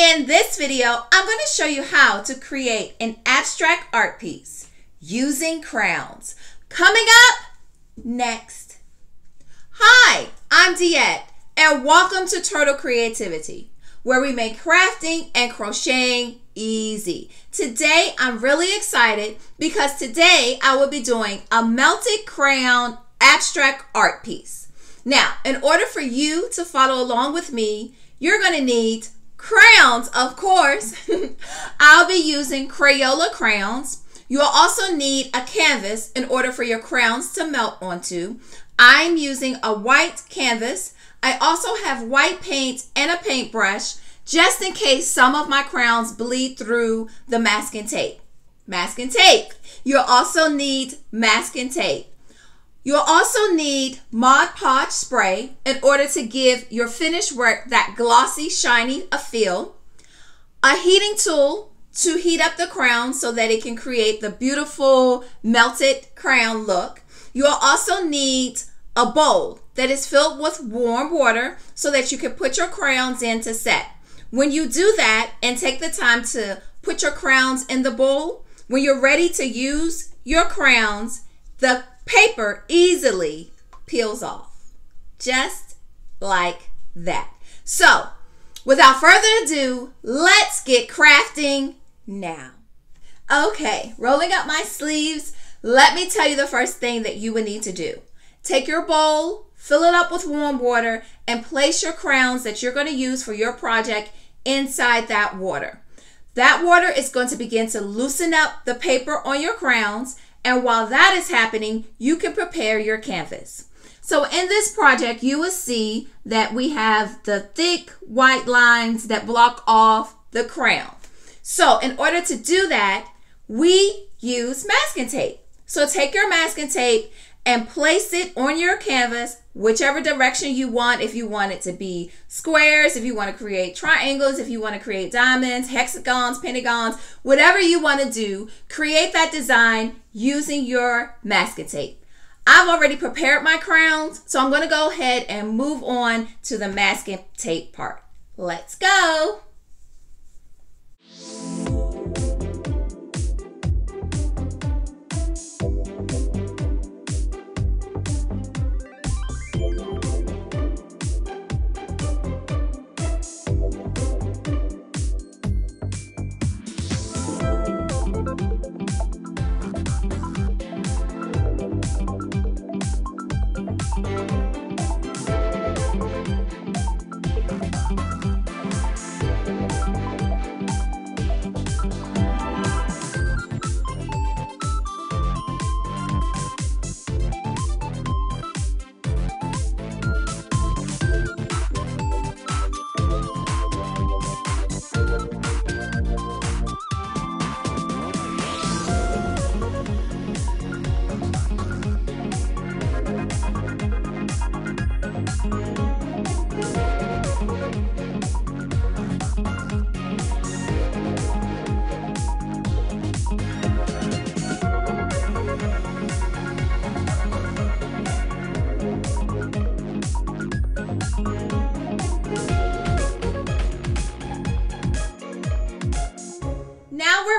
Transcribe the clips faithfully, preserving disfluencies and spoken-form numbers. In this video, I'm going to show you how to create an abstract art piece using crayons. Coming up next. Hi, I'm DeEtte, and welcome to Turtle Creativity, where we make crafting and crocheting easy. Today, I'm really excited because today I will be doing a melted crayon abstract art piece. Now, in order for you to follow along with me, you're going to need crayons, of course. I'll be using Crayola crayons. You'll also need a canvas in order for your crayons to melt onto. I'm using a white canvas. I also have white paint and a paintbrush just in case some of my crayons bleed through the masking tape. Masking tape. You'll also need masking tape. You'll also need Mod Podge spray in order to give your finished work that glossy, shiny a feel. A heating tool to heat up the crayon so that it can create the beautiful melted crayon look. You'll also need a bowl that is filled with warm water so that you can put your crayons in to set. When you do that and take the time to put your crayons in the bowl, when you're ready to use your crayons, the paper easily peels off, just like that. So, without further ado, let's get crafting now. Okay, rolling up my sleeves, let me tell you the first thing that you would need to do. Take your bowl, fill it up with warm water, and place your crayons that you're going to use for your project inside that water. That water is going to begin to loosen up the paper on your crayons, and while that is happening, you can prepare your canvas. So in this project, you will see that we have the thick white lines that block off the crayon. So in order to do that, we use masking tape. So take your masking tape and place it on your canvas, whichever direction you want. If you want it to be squares, if you want to create triangles, if you want to create diamonds, hexagons, pentagons, whatever you want to do, create that design using your masking tape. I've already prepared my crayons, so I'm going to go ahead and move on to the masking tape part. Let's go.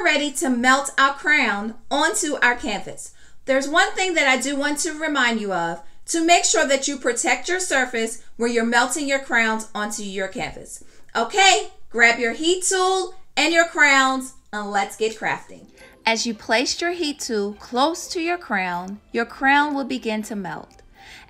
Ready to melt our crayon onto our canvas. There's one thing that I do want to remind you of, to make sure that you protect your surface where you're melting your crayons onto your canvas. Okay, grab your heat tool and your crayons and let's get crafting. As you place your heat tool close to your crayon, your crayon will begin to melt.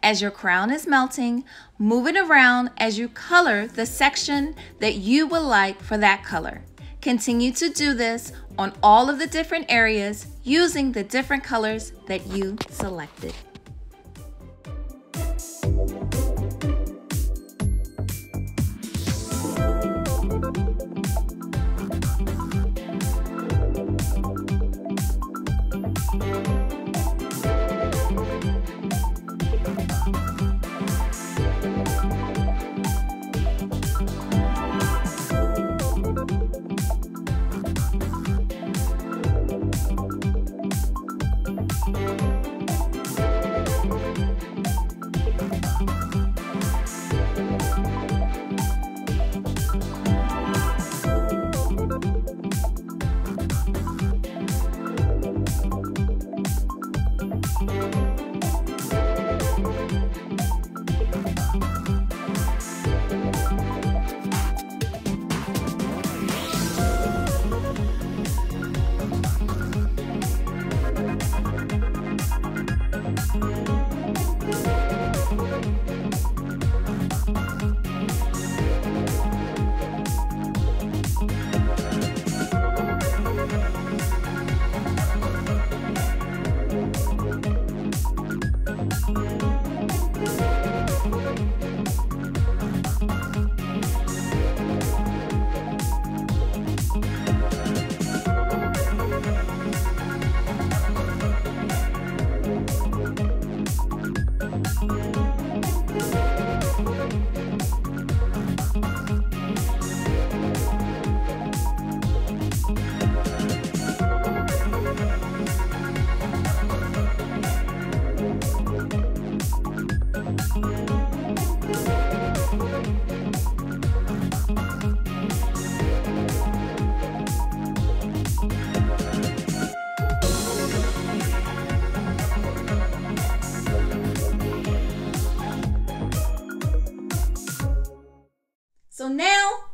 As your crayon is melting, move it around as you color the section that you would like for that color. Continue to do this on all of the different areas using the different colors that you selected. Thank you.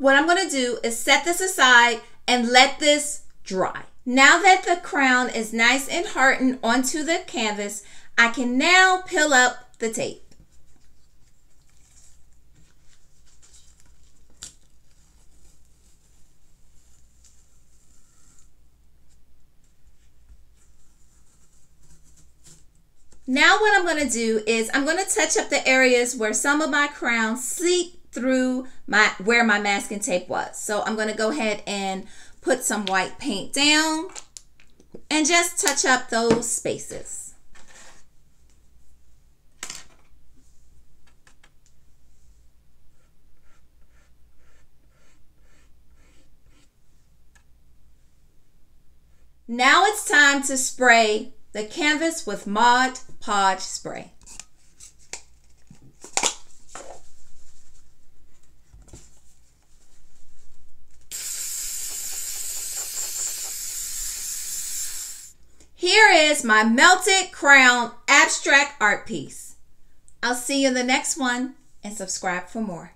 what I'm going to do is set this aside and let this dry. Now that the crown is nice and hardened onto the canvas, I can now peel up the tape. Now what I'm going to do is I'm going to touch up the areas where some of my crown seeped through my where my masking tape was. So I'm going to go ahead and put some white paint down and just touch up those spaces. Now it's time to spray the canvas with Mod Podge spray. Here is my melted crown abstract art piece. I'll see you in the next one, and subscribe for more.